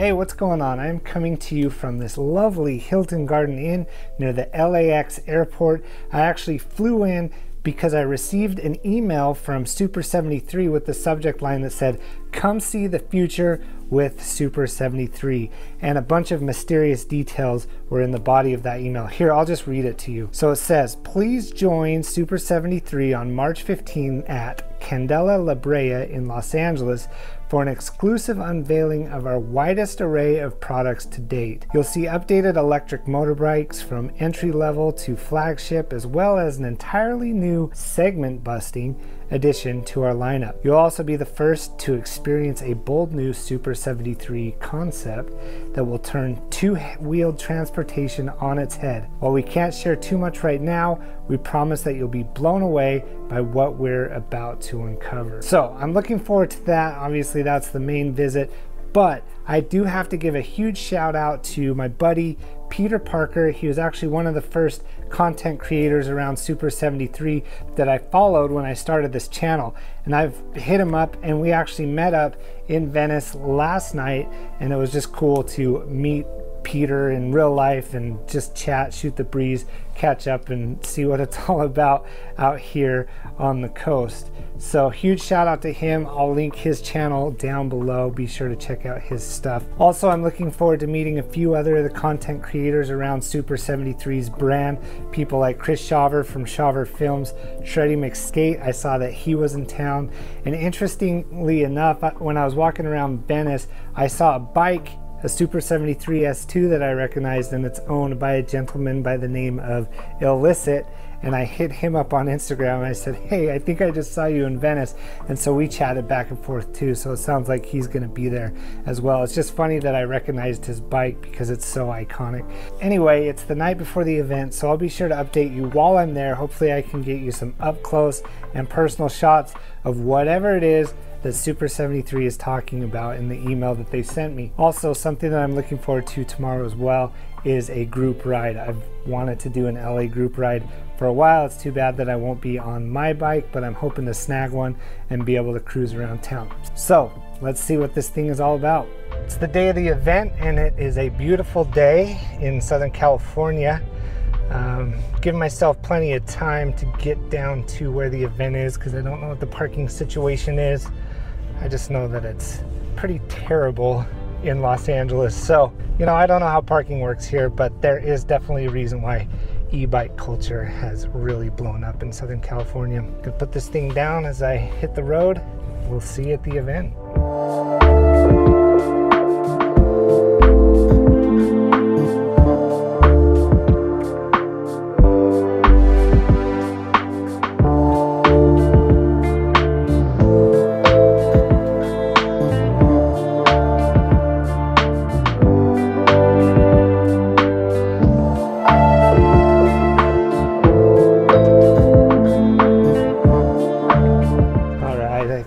Hey, what's going on? I'm coming to you from this lovely Hilton Garden Inn near the LAX airport. I actually flew in because I received an email from Super73 with the subject line that said, "Come see the future with Super73." And a bunch of mysterious details were in the body of that email. Here, I'll just read it to you. So it says, "Please join Super73 on March 15 at Candela La Brea in Los Angeles for an exclusive unveiling of our widest array of products to date. You'll see updated electric motorbikes from entry level to flagship, as well as an entirely new segment busting addition to our lineup. You'll also be the first to experience a bold new Super73 concept that will turn two-wheeled transportation on its head. While we can't share too much right now, we promise that you'll be blown away by what we're about to uncover." So I'm looking forward to that. Obviously that's the main visit, but I do have to give a huge shout out to my buddy Peter Parker. He was actually one of the first content creators around Super73 that I followed when I started this channel, and I've hit him up and we actually met up in Venice last night, and it was just cool to meet Peter in real life and just chat, shoot the breeze, catch up and see what it's all about out here on the coast. So huge shout out to him. I'll link his channel down below. Be sure to check out his stuff. Also, I'm looking forward to meeting a few other of the content creators around Super73's brand. People like Chris Chauver from Chauver Films, Shreddy Mcskate, I saw that he was in town. And interestingly enough, when I was walking around Venice, I saw a bike, a Super73 S2 that I recognized, and it's owned by a gentleman by the name of Illicit. And I hit him up on Instagram and I said, "Hey, I think I just saw you in Venice." And so we chatted back and forth too. So it sounds like he's gonna be there as well. It's just funny that I recognized his bike because it's so iconic. Anyway, it's the night before the event, so I'll be sure to update you while I'm there. Hopefully I can get you some up close and personal shots of whatever it is that Super73 is talking about in the email that they sent me. Also, something that I'm looking forward to tomorrow as well is a group ride. I've wanted to do an LA group ride for a while. It's too bad that I won't be on my bike, but I'm hoping to snag one and be able to cruise around town. So let's see what this thing is all about. It's the day of the event and it is a beautiful day in Southern California. Give myself plenty of time to get down to where the event is because I don't know what the parking situation is. I just know that it's pretty terrible in Los Angeles. So, you know, I don't know how parking works here, but there is definitely a reason why e-bike culture has really blown up in Southern California. I'm gonna put this thing down as I hit the road. We'll see you at the event.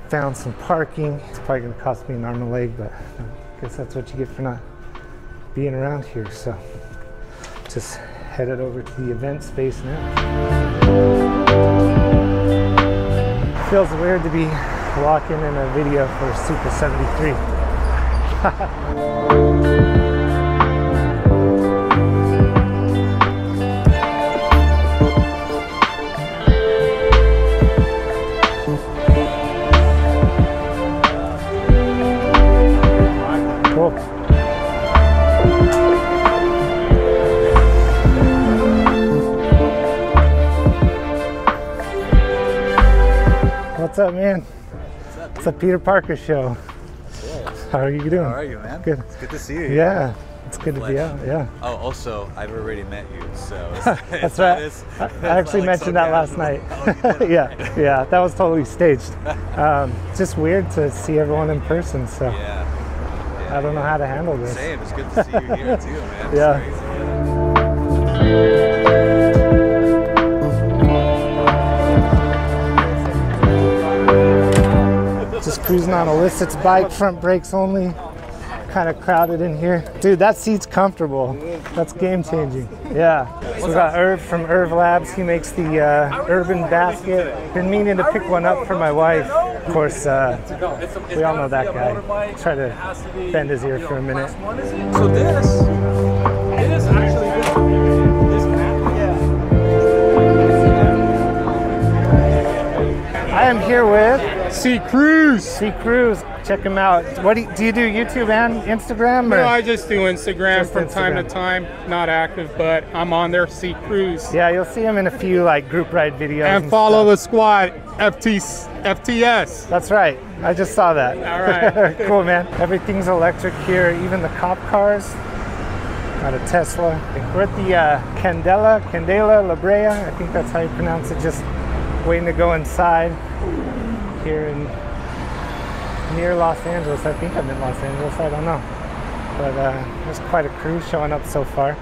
Found some parking. It's probably gonna cost me an arm and a leg, but I guess that's what you get for not being around here. So just headed over to the event space now. Feels weird to be walking in a video for Super73. What's up, man? What's up, dude? It's a Peter Parker show. Yes. How are you doing? How are you, man? Good. It's good to see you. Yeah. It's good to be out. Yeah. Oh, also, I've already met you, so. That's right. I actually mentioned that last night. Oh, yeah. That was totally staged. It's just weird to see everyone in person, so. Yeah. I don't know how to handle this. Same. It's good to see you here too, man. Yeah. Just cruising on Illicit's bike, front brakes only. kind of crowded in here. Dude, that seat's comfortable. That's game changing. Yeah. So we got Irv from Irv Labs. He makes the urban basket. Been meaning to pick one up for my wife. Of course, we all know that guy. Try to bend his ear for a minute. So this is actually this map. Yeah. I am here with C Cruz. C Cruz. Check him out. What do you do YouTube and Instagram? Or? No, I just do Instagram from time to time. Not active, but I'm on there. C Cruz. Yeah, you'll see him in a few like group ride videos. And follow the squad, FTS. That's right. I just saw that. All right. Cool, man. Everything's electric here. Even the cop cars. Not a Tesla. We're at the Candela La Brea. I think that's how you pronounce it. Just waiting to go inside here in. Near Los Angeles. I think I'm in Los Angeles, I don't know. But there's quite a crew showing up so far.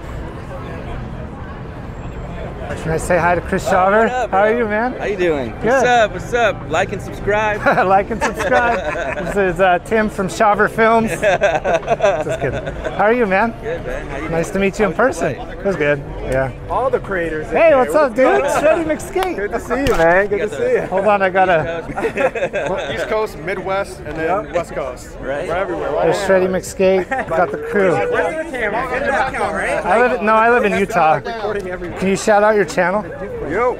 Can I say hi to Chris Chauver? How are you, man? How you doing? Good. What's up? What's up? Like and subscribe. Like and subscribe. This is Tim from Chauver Films. Just kidding. How are you, man? Good, man. How you doing? Nice to meet you in person. It was good. Yeah. All the creators. Hey, what's up, dude? Shreddy McSkate. Good to see you, man. Good to see you. Hold on, I gotta. East Coast, Midwest, and then West Coast. Right. We're everywhere. There's Shreddy McSkate. Got the crew. Where's your camera? I live in Utah. Can you shout out your channel? Yo.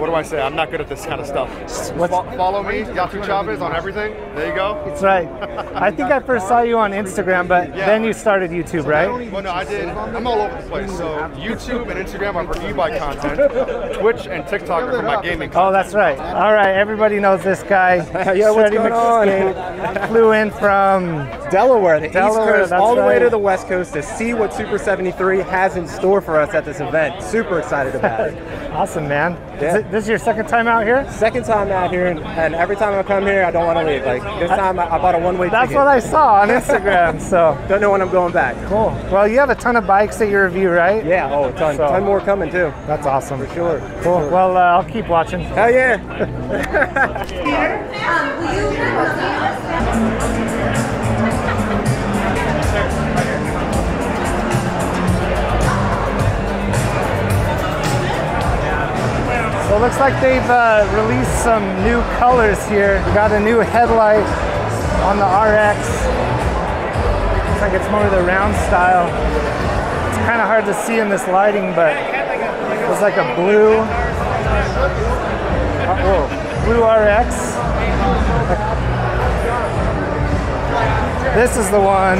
What do I say? I'm not good at this kind of stuff. Follow me, Yachu Chavez, on everything. There you go. That's right. I think I first saw you on Instagram, but then you started YouTube, right? Well, no, I did. I'm all over the place. So YouTube and Instagram are for e-bike content. Twitch and TikTok are for my gaming content. Oh, that's right. All right, everybody knows this guy. Yo, what's going on? Flew in from Delaware, the East Coast, all the way to the West Coast to see what Super73 has in store for us at this event. Super excited about it. Awesome, man. Yeah. This is your second time out here? Second time out here, and every time I come here, I don't want to leave. Like, this time I bought a one-way ticket. That's what I saw on Instagram, so. Don't know when I'm going back. Cool. Well, you have a ton of bikes at your review, right? Yeah, oh, a ton. So, ton more coming, too. That's awesome. For sure. Cool. For sure. Well, I'll keep watching. Hell yeah. Peter, so it looks like they've released some new colors here. We got a new headlight on the RX. Looks like it's more of the round style. It's kind of hard to see in this lighting, but it was like a blue, blue RX. This is the one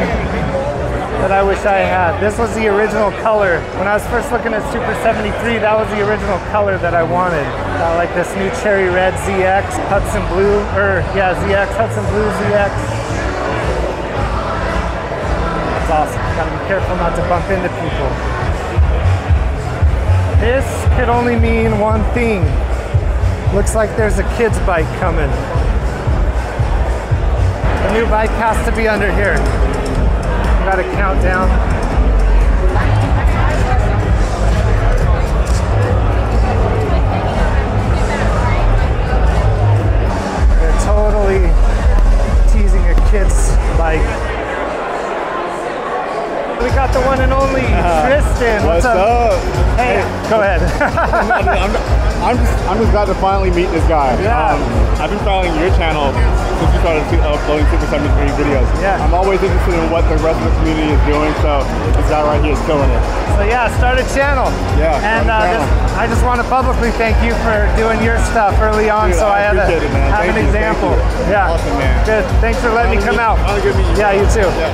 that I wish I had. This was the original color. When I was first looking at Super73, that was the original color that I wanted. I like this new cherry red ZX, Hudson Blue, Hudson Blue ZX. That's awesome. Gotta be careful not to bump into people. This could only mean one thing. Looks like there's a kid's bike coming. The new bike has to be under here. Got a countdown. They're totally teasing a kid's bike. We got the one and only Tristan. What's up? Hey, go ahead. I'm just glad to finally meet this guy. Yeah. I've been following your channel since you started uploading Super73 videos. Yeah. I'm always interested in what the rest of the community is doing, so this guy right here is killing it. So yeah, start a channel. Yeah. And I just want to publicly thank you for doing your stuff early on, dude, so I had an example. Yeah. Awesome, man. Good. Thanks for letting me come out. Have a good meeting. Yeah, you too. Yeah.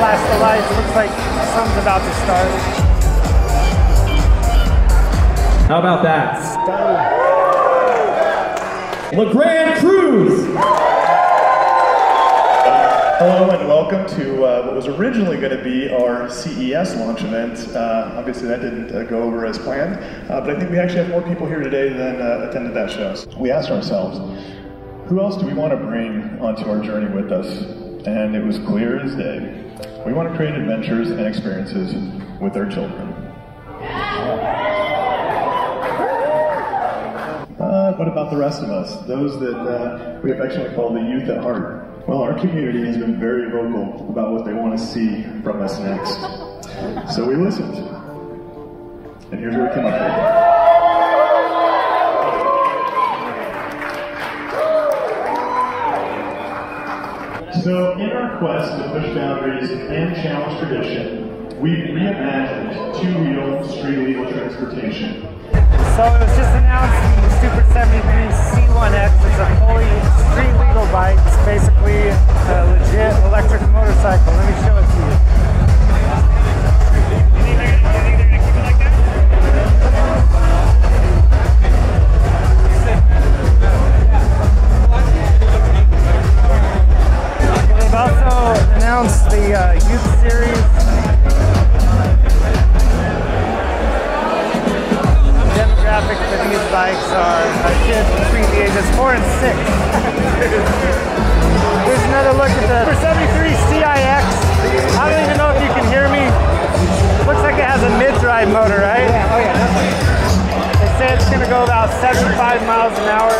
Flash the lights, looks like something's about to start. How about that? La Grande Cruise! Hello and welcome to what was originally going to be our CES launch event. Obviously that didn't go over as planned, but I think we actually have more people here today than attended that show. So we asked ourselves, who else do we want to bring onto our journey with us? And it was clear as day. We want to create adventures and experiences with our children. what about the rest of us, those that we affectionately call the youth at heart? Well, our community has been very vocal about what they want to see from us next. So we listened. And here's what we came up with. So in our quest to push boundaries and challenge tradition, we've reimagined two-wheel street-legal transportation. So it was just announced the Super73 C1X is a fully street-legal bike. It's basically a legit electric motorcycle. Let me show it to you. You think they're going to keep it like that? Also announced the youth series. The demographic for these bikes are kids between the ages 4 and 6. Here's another look at the Super73 CIX. I don't even know if you can hear me. Looks like it has a mid-drive motor, right? Yeah, oh yeah, definitely. They say it's going to go about 75 miles an hour.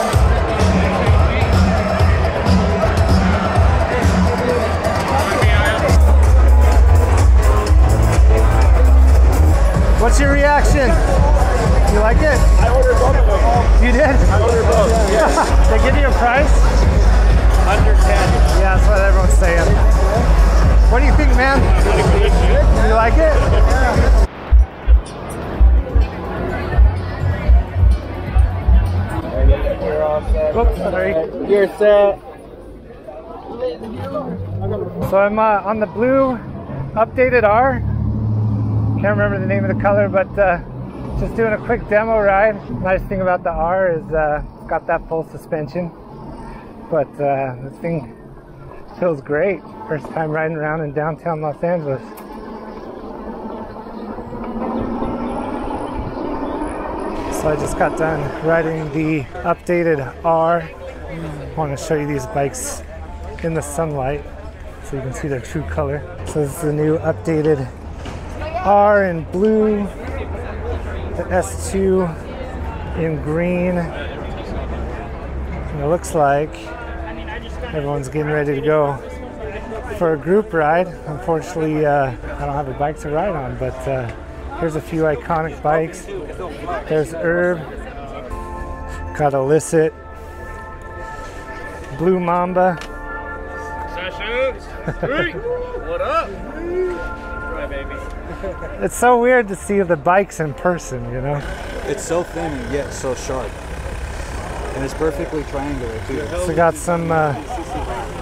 What's your reaction? You like it? I ordered both of them. You did? I ordered both, yes. They give you a price? Under 10. Yeah, that's what everyone's saying. What do you think, man? You like it? Yeah. You're all set. Oops, sorry. You're set. So I'm on the blue updated R. Can't remember the name of the color, but just doing a quick demo ride. Nice thing about the R is it's got that full suspension, but this thing feels great. First time riding around in downtown Los Angeles. So I just got done riding the updated R. I want to show you these bikes in the sunlight so you can see their true color. So this is the new updated R in blue, the S2 in green, and it looks like everyone's getting ready to go for a group ride. Unfortunately, I don't have a bike to ride on, but here's a few iconic bikes. There's Irv, got Illicit, Blue Mamba. What up? It's so weird to see the bikes in person, you know? It's so thin and yet so sharp. And it's perfectly triangular, too. So got some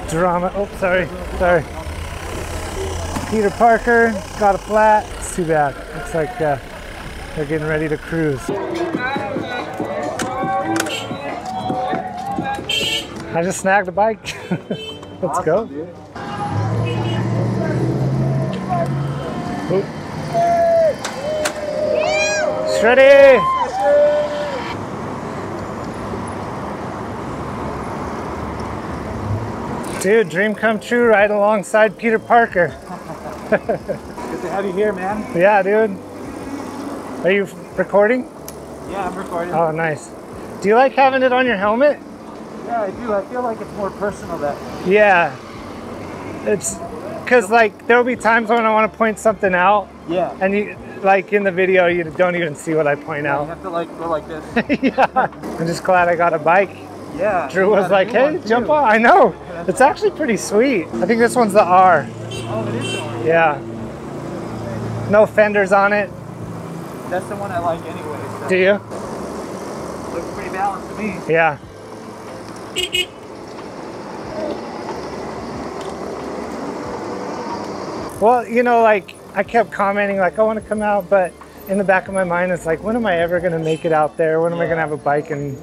drama. Oh, sorry. Peter Parker got a flat. It's too bad. Looks like they're getting ready to cruise. I just snagged a bike. Let's awesome, go. Dude. Oh. Shreddy! Dude, dream come true, right alongside Peter Parker. Good to have you here, man. Yeah, dude. Are you recording? Yeah, I'm recording. Oh, nice. Do you like having it on your helmet? Yeah, I do. I feel like it's more personal that way. Yeah. It's... because like there'll be times when I want to point something out, yeah, and you, like in the video, you don't even see what I point out. You have to like go like this. Yeah, I'm just glad I got a bike. Yeah, Drew was like, "Hey, jump on!" I know, it's actually pretty sweet. I think this one's the R. Oh, it is the R. Yeah, no fenders on it. That's the one I like anyway. So. Do you? Looks pretty balanced to me. Yeah. Well, you know, like I kept commenting like I want to come out, but in the back of my mind it's like, when am I ever going to make it out there? When am I going to have a bike in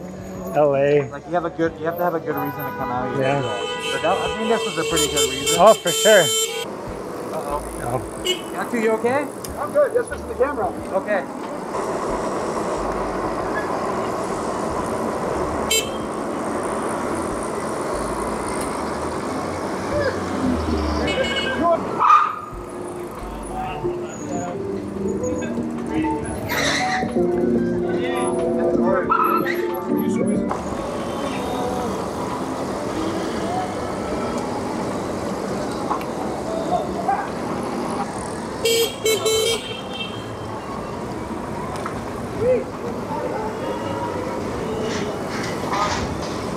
LA? Like you have to have a good reason to come out here. Yeah. But that, I think this was a pretty good reason. Oh, for sure. Uh-oh. No. Yachu, you okay? I'm good. Just listen to the camera. Okay.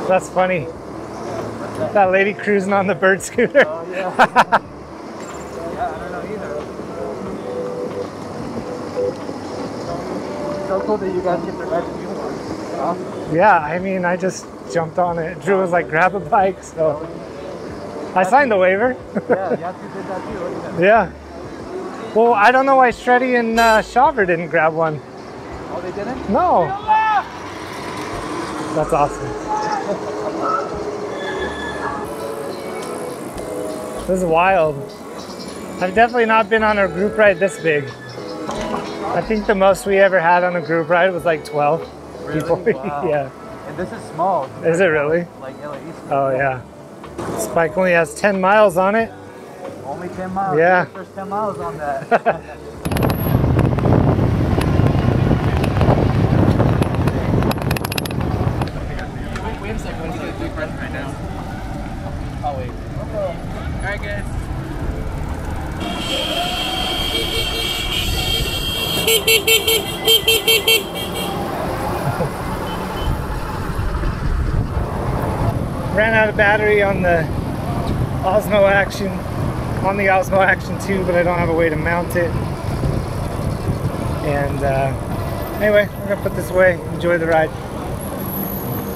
That's funny. That lady cruising on the bird scooter. Oh, yeah. Yeah, I don't know either. So cool that you guys get their bikes and you want. Yeah, I mean, I just jumped on it. Drew was like, grab a bike, so. I signed the waiver. Yeah, Yachu did that too, wasn't it? Yeah. Well, I don't know why Shreddy and Chauver didn't grab one. Oh, they didn't? No. That's awesome. This is wild. I've definitely not been on a group ride this big. I think the most we ever had on a group ride was like 12 really? People. Wow. Yeah. And this is small. Is it really? Like LA East. Oh yeah. This bike only has 10 miles on it. Only 10 miles. Yeah. First 10 miles on that. Ran out of battery on the Osmo Action, on the Osmo Action 2, but I don't have a way to mount it. And anyway, I'm gonna put this away, enjoy the ride.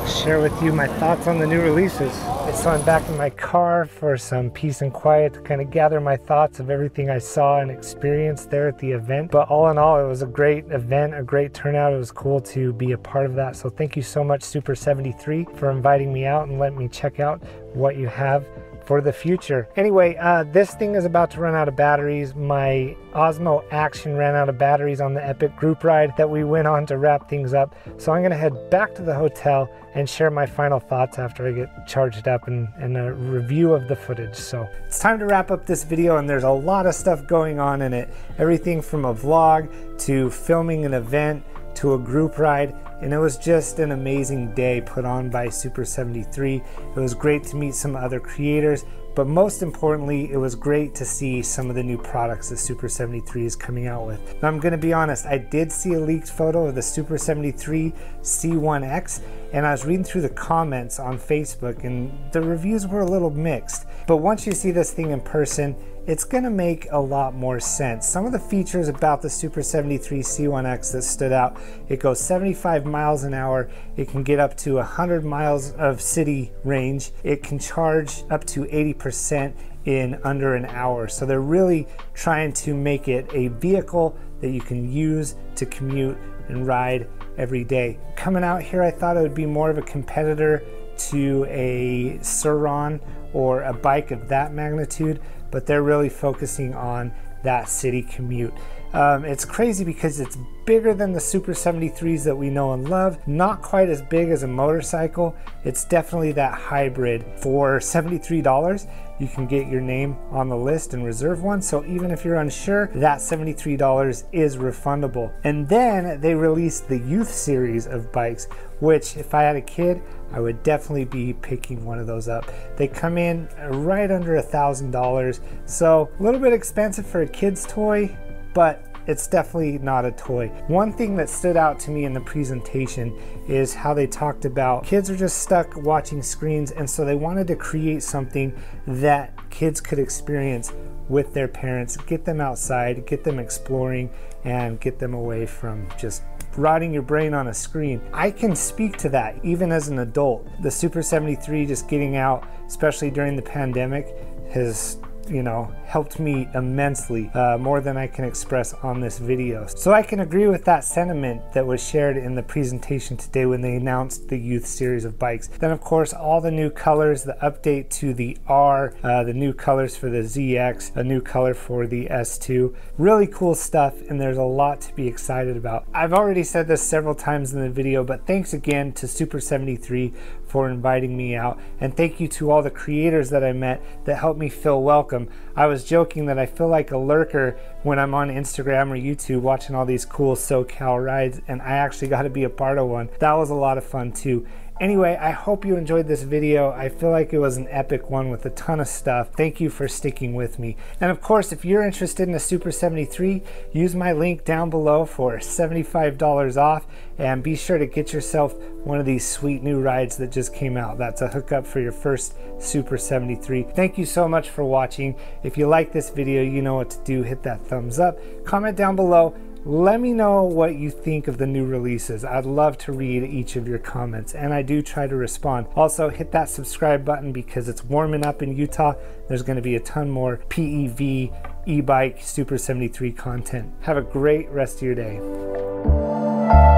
Share with you my thoughts on the new releases. So I'm back in my car for some peace and quiet to kind of gather my thoughts of everything I saw and experienced there at the event. But all in all, it was a great event, a great turnout. It was cool to be a part of that. So thank you so much, Super73, for inviting me out and letting me check out what you have for the future. Anyway, this thing is about to run out of batteries. My Osmo Action ran out of batteries on the epic group ride that we went on to wrap things up. So I'm gonna head back to the hotel and share my final thoughts after I get charged up and a review of the footage. So it's time to wrap up this video, and there's a lot of stuff going on in it. Everything from a vlog to filming an event to a group ride. And it was just an amazing day put on by Super73. It was great to meet some other creators, but most importantly, it was great to see some of the new products that Super73 is coming out with. Now, I'm gonna be honest, I did see a leaked photo of the Super73 C1X, and I was reading through the comments on Facebook, and the reviews were a little mixed. But once you see this thing in person, it's gonna make a lot more sense. Some of the features about the Super73 C1X that stood out: it goes 75 miles an hour, it can get up to 100 miles of city range, it can charge up to 80% in under an hour. So they're really trying to make it a vehicle that you can use to commute and ride every day. Coming out here, I thought it would be more of a competitor to a Sur-Ron or a bike of that magnitude, but they're really focusing on that city commute. It's crazy because it's bigger than the Super73s that we know and love, not quite as big as a motorcycle. It's definitely that hybrid. For $73, you can get your name on the list and reserve one. So even if you're unsure, that $73 is refundable. And then they released the youth series of bikes, which if I had a kid, I would definitely be picking one of those up. They come in right under $1,000. So a little bit expensive for a kid's toy, but it's definitely not a toy. One thing that stood out to me in the presentation is how they talked about kids are just stuck watching screens, and so they wanted to create something that kids could experience with their parents, get them outside, get them exploring, and get them away from just rotting your brain on a screen. I can speak to that even as an adult. The Super73 just getting out, especially during the pandemic, has, you know, helped me immensely, more than I can express on this video. So I can agree with that sentiment that was shared in the presentation today when they announced the youth series of bikes. Then of course, all the new colors, the update to the R, the new colors for the ZX, a new color for the S2. Really cool stuff, and there's a lot to be excited about. I've already said this several times in the video, but thanks again to Super73 for inviting me out, and thank you to all the creators that I met that helped me feel welcome. I was joking that I feel like a lurker when I'm on Instagram or YouTube watching all these cool SoCal rides, and I actually got to be a part of one. That was a lot of fun too. Anyway, I hope you enjoyed this video. I feel like it was an epic one with a ton of stuff. Thank you for sticking with me. And of course, if you're interested in a Super 73, use my link down below for $75 off, and be sure to get yourself one of these sweet new rides that just came out. That's a hookup for your first Super 73. Thank you so much for watching. If you like this video, you know what to do. Hit that thumbs up, comment down below. Let me know what you think of the new releases. I'd love to read each of your comments, and I do try to respond. Also, hit that subscribe button because it's warming up in Utah. There's going to be a ton more PEV, e-bike, Super 73 content. Have a great rest of your day.